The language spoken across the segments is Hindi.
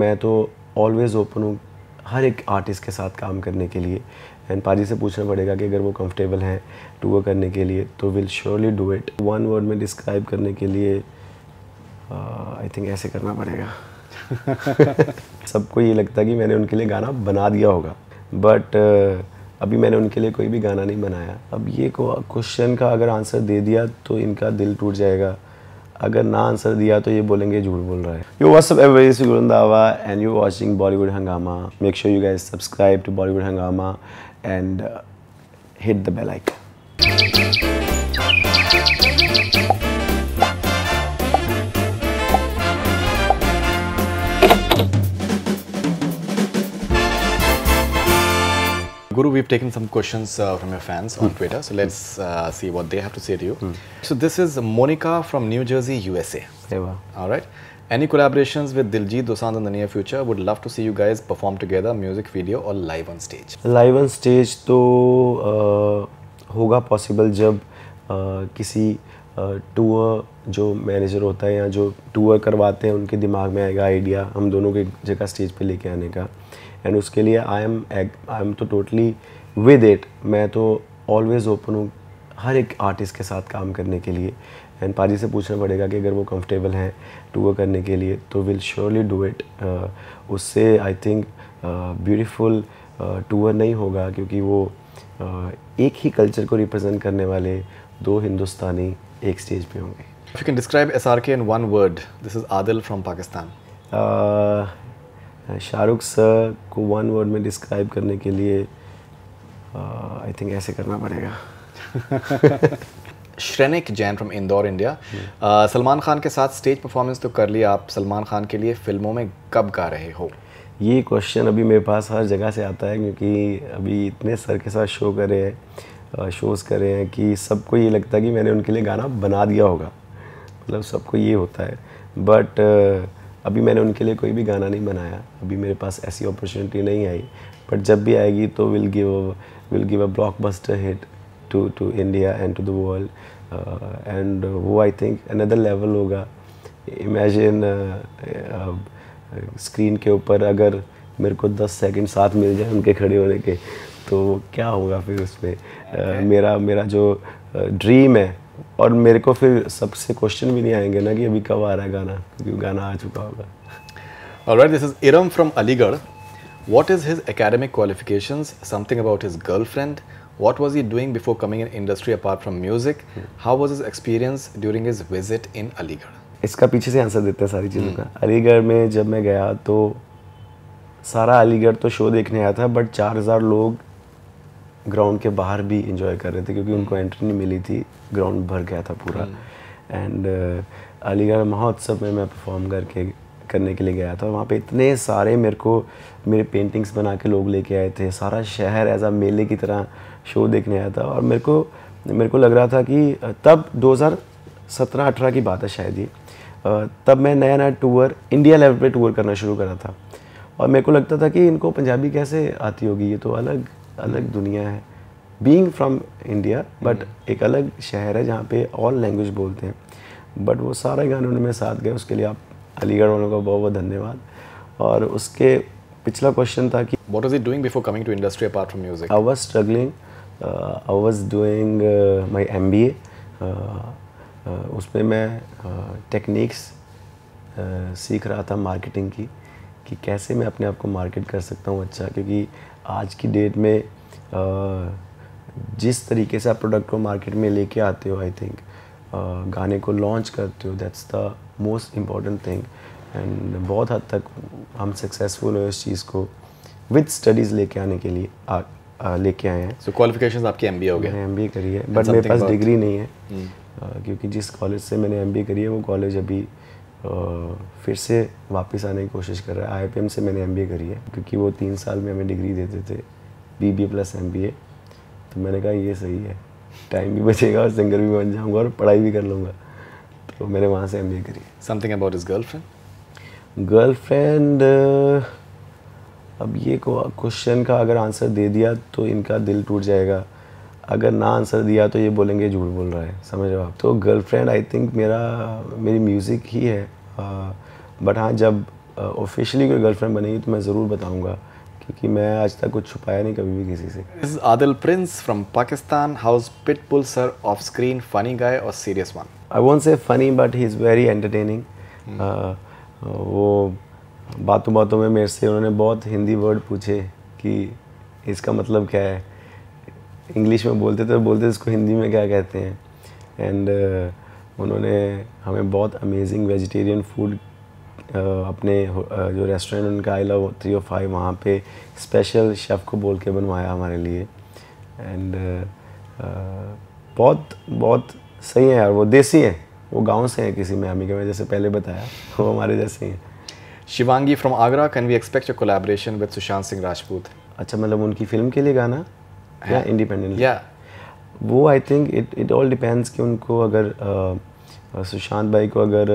मैं तो ऑलवेज़ ओपन हूँ हर एक आर्टिस्ट के साथ काम करने के लिए, एंड पाजी से पूछना पड़ेगा कि अगर वो कंफर्टेबल हैं टूर करने के लिए तो will surely do it. One word में डिस्क्राइब करने के लिए आई थिंक ऐसे करना पड़ेगा। सबको ये लगता है कि मैंने उनके लिए गाना बना दिया होगा, बट अभी मैंने उनके लिए कोई भी गाना नहीं बनाया। अब ये क्वेश्चन का अगर आंसर दे दिया तो इनका दिल टूट जाएगा, अगर ना आंसर दिया तो ये बोलेंगे झूठ बोल रहा है। Yo, what's up everybody? This is Guru Randhawa and you're watching Bollywood Hungama. Make sure you guys subscribe to Bollywood Hungama and hit the bell icon. Guru, we've taken some questions from your fans on Twitter, so let's see what they have to say to you. So this is Monica from New Jersey, USA. All right. Any collaborations with Diljit Dosanjh in the near future? Would love to see you guys perform together, music video or live on stage. Live on stage तो होगा possible जब किसी टूर जो मैनेजर होता है या जो टूर करवाते हैं उनके दिमाग में आएगा आइडिया हम दोनों के जगह स्टेज पे लेके आने का, एंड उसके लिए आई एम तो टोटली विद इट। मैं तो ऑलवेज़ ओपन हूँ हर एक आर्टिस्ट के साथ काम करने के लिए, एंड पाजी से पूछना पड़ेगा कि अगर वो कंफर्टेबल हैं टूर करने के लिए तो विल श्योरली डू इट। उससे आई थिंक ब्यूटीफुल टूर नहीं होगा, क्योंकि वो एक ही कल्चर को रिप्रेजेंट करने वाले दो हिंदुस्तानी एक स्टेज पे होंगे। If you can describe SRK in one word, this is Adil from Pakistan. Shahrukh sir को वन वर्ड में डिस्क्राइब करने के लिए आई थिंक ऐसे करना पड़ेगा। Shrenik Jain from Indore, India. सलमान खान के साथ स्टेज परफॉर्मेंस तो कर लिया, आप सलमान खान के लिए फिल्मों में कब गा रहे हो? ये क्वेश्चन अभी मेरे पास हर जगह से आता है, क्योंकि अभी इतने सर के साथ शोज़ कर रहे हैं कि सबको ये लगता है कि मैंने उनके लिए गाना बना दिया होगा, मतलब सबको ये होता है, बट अभी मैंने उनके लिए कोई भी गाना नहीं बनाया। अभी मेरे पास ऐसी अपॉर्चुनिटी नहीं आई, बट जब भी आएगी तो will give a blockbuster hit to India and to the world, and वो आई थिंक अनदर लेवल होगा। इमेजिन स्क्रीन के ऊपर अगर मेरे को 10 सेकंड साथ मिल जाए उनके खड़े होने के तो क्या होगा फिर उसमें। मेरा जो ड्रीम है, और मेरे को फिर सबसे क्वेश्चन भी नहीं आएंगे ना कि अभी कब आ रहा है गाना, क्योंकि गाना आ चुका होगा। Alright, this is Iram from Aligarh. What is his academic qualifications, something about his girlfriend, what was he doing before coming in industry apart from music, how was his experience during his visit in Aligarh? इसका पीछे से आंसर देते हैं सारी चीज़ों का। अलीगढ़ में जब मैं गया तो सारा अलीगढ़ तो शो देखने आया था, बट 4000 लोग ग्राउंड के बाहर भी इंजॉय कर रहे थे, क्योंकि उनको एंट्री नहीं मिली थी, ग्राउंड भर गया था पूरा। एंड अलीगढ़ महोत्सव में मैं परफॉर्म करने के लिए गया था, वहाँ पे इतने सारे मेरे पेंटिंग्स बना के लोग लेके आए थे, सारा शहर एज आ मेले की तरह शो देखने आया था। और मेरे को लग रहा था कि तब 2017-18 की बात है शायद ये, तब मैं नया टूर इंडिया लेवल पे टूर करना शुरू करा था, और मेरे को लगता था कि इनको पंजाबी कैसे आती होगी, ये तो अलग दुनिया है, बीइंग फ्रॉम इंडिया बट एक अलग शहर है जहाँ पे ऑल लैंग्वेज बोलते हैं। बट वो सारे गाने उनमें साथ गए, उसके लिए आप अलीगढ़ वालों का बहुत बहुत धन्यवाद। और उसके पिछला क्वेश्चन था कि what was he doing before coming to industry apart from music. I was struggling, I was doing my MBA, उसमें मैं टेक्निक्स सीख रहा था मार्केटिंग की, कि कैसे मैं अपने आप को मार्केट कर सकता हूँ अच्छा, क्योंकि आज की डेट में जिस तरीके से आप प्रोडक्ट को मार्केट में लेके आते हो, आई थिंक गाने को लॉन्च करते हो, that's the most important thing. And बहुत हद तक हम सक्सेसफुल हुए इस चीज़ को विद स्टडीज़ लेके आने के लिए लेके आए हैं। सो क्वालिफिकेशंस आपकी MBA हो गए? MBA करी है, बट मेरे पास डिग्री नहीं है, क्योंकि जिस कॉलेज से मैंने MBA करी है वो कॉलेज अभी फिर से वापस आने की कोशिश कर रहा है। IAPM से मैंने MBA करी है, क्योंकि वो 3 साल में हमें डिग्री देते थे BBA + MBA, तो मैंने कहा ये सही है, टाइम भी बचेगा और सिंगर भी बन जाऊंगा और पढ़ाई भी कर लूँगा, तो मैंने वहाँ से MBA करी। Something about his girlfriend? Girlfriend अब ये क्वेश्चन का अगर आंसर दे दिया तो इनका दिल टूट जाएगा, अगर ना आंसर दिया तो ये बोलेंगे झूठ बोल रहा है, समझ रहे हो आप। तो गर्लफ्रेंड आई थिंक मेरी म्यूज़िक ही है, बट हाँ जब ऑफिशियली कोई गर्लफ्रेंड बनेगी तो मैं ज़रूर बताऊँगा, क्योंकि मैं आज तक कुछ छुपाया नहीं कभी भी किसी से। This is Adil Prince from Pakistan. How's Pitbull sir off screen? Funny guy or serious one? I won't say funny, but he's very entertaining. वो बातों में मेरे से उन्होंने बहुत हिंदी वर्ड पूछे कि इसका मतलब क्या है, इंग्लिश में बोलते थे, बोलते इसको हिंदी में क्या कहते हैं। एंड उन्होंने हमें बहुत अमेजिंग वेजिटेरियन फूड अपने जो रेस्टोरेंट उनका आई लव 305 वहाँ पे स्पेशल शेफ़ को बोल के बनवाया हमारे लिए। एंड बहुत सही है यार, वो देसी हैं, वो गांव से हैं, किसी मियामी के, मैं जैसे पहले बताया वो हमारे जैसे हैं। Shivangi from Agra, can we expect your collaboration with Sushant Singh Rajput? अच्छा, मतलब उनकी फिल्म के लिए गाना या इंडिपेंडेंट? या वो I think it all depends कि उनको अगर सुशांत भाई को अगर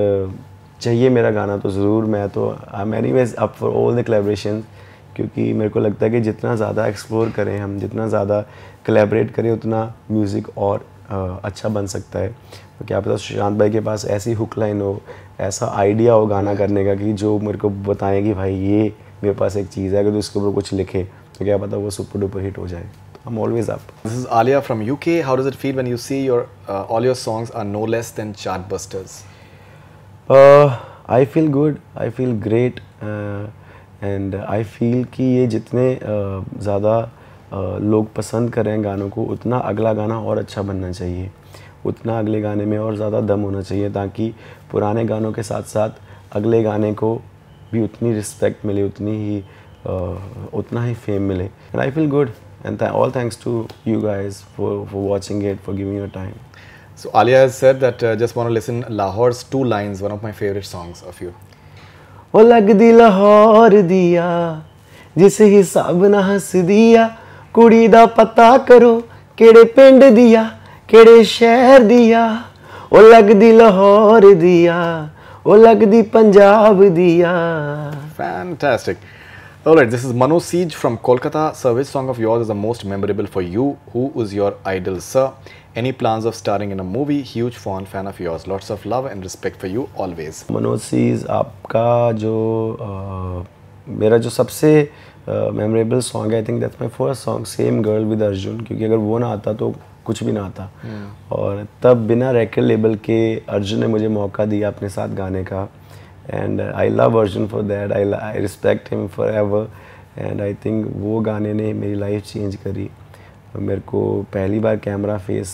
चाहिए मेरा गाना तो ज़रूर, मैं तो I am anyways up for all the collaboration, क्योंकि मेरे को लगता है कि जितना ज़्यादा एक्सप्लोर करें हम, जितना ज़्यादा कोलैबोरेट करें, उतना म्यूज़िक और अच्छा बन सकता है। तो क्या पता सुशांत भाई के पास ऐसी हुक लाइन हो, ऐसा आइडिया हो गाना करने का कि जो मेरे को बताएं कि भाई ये मेरे पास एक चीज़ है, अगर तो उसके ऊपर कुछ लिखे तो क्या पता वो सुपर डुपर हिट हो जाए। I'm always up. This is Alia from UK. How does it feel when you see your all your songs are no less than chartbusters? I feel good. I feel great, and I feel कि ये जितने ज़्यादा लोग पसंद करें गानों को, उतना अगला गाना और अच्छा बनना चाहिए, उतना अगले गाने में और ज़्यादा दम होना चाहिए, ताकि पुराने गानों के साथ साथ अगले गाने को भी उतनी रिस्पेक्ट मिले, उतना ही फेम मिले। And I feel good. And all thanks to you guys for watching it, for giving your time. So Alia has said that just want to listen Lahore's two lines, one of my favorite songs of you. Oh lagdi Lahore diya, jis hisab na has diya, kudi da pata karo, kede pind diya, kede shehar diya. Oh lagdi Lahore diya, oh lagdi Punjab diya. Fantastic. Alright, this is Manu Siege from Kolkata. Sir, which song of yours is the most memorable for you? Who is your idol, sir? Any plans of starring in a movie? Huge fan of yours. Lots of love and respect for you always. Manu Siege, आपका जो मेरा जो सबसे memorable song है, I think that's my first song, Same Girl with Arjun, क्योंकि अगर वो ना आता तो कुछ भी ना आता। और तब बिना record label के अर्जुन ने मुझे मौका दिया अपने साथ गाने का। And I love Arjun for that. I respect him forever. And I think वो गाने ने मेरी लाइफ चेंज करी। मेरे को पहली बार कैमरा फेस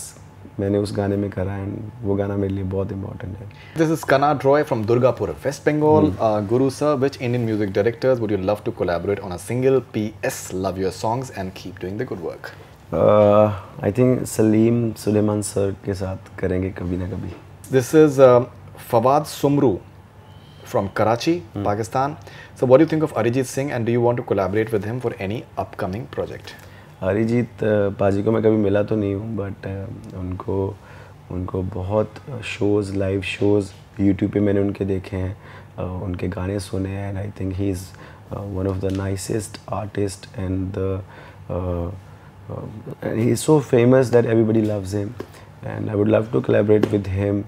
मैंने उस गाने में करा, एंड वो गाना मेरे लिए बहुत इम्पोर्टेंट है। This is Kanad Roy from Durgapur, West Bengal. Guru sir, which Indian music directors would you love to collaborate on a single? P.S. Love your songs and keep doing the good work. I think Saleem Suleiman sir के साथ करेंगे कभी ना कभी। This is Fawad Sumru from Karachi, Pakistan. So what do you think of Arijit Singh and do you want to collaborate with him for any upcoming project? Arijit Paji को मैं कभी मिला तो नहीं हूँ, but उनको बहुत shows, live shows YouTube पे मैंने उनके देखे हैं, उनके गाने सुने हैं, and I think he is one of the nicest artists and he is so famous that everybody loves him, and I would love to collaborate with him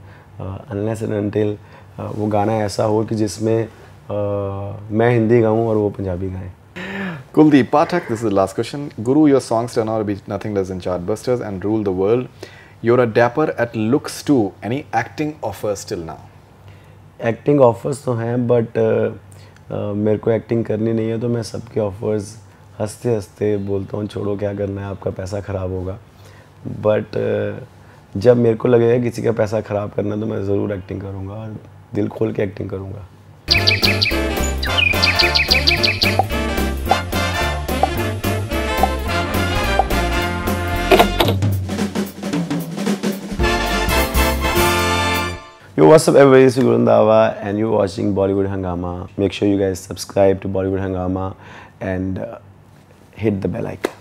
unless and until वो गाना ऐसा हो कि जिसमें मैं हिंदी गाऊं और वो पंजाबी गाएं। Kuldeep Pathak, this is the last question. Guru, your songs turn out to be nothing less than chartbusters and rule the world. You're a dapper at looks too. Any acting offers till now? Acting offers तो हैं, but मेरे को acting करनी नहीं है, तो मैं सबके offers हंसते हंसते बोलता हूँ छोड़ो क्या करना है, आपका पैसा खराब होगा। But जब मेरे को लगेगा किसी का पैसा खराब करना, तो मैं ज़रूर एक्टिंग करूँगा और दिल खोल के एक्टिंग करूँगा। Yo, what's up everybody? This is Guru Randhawa and you're watching Bollywood Hungama. Make sure you guys subscribe to Bollywood Hungama and hit the bell icon.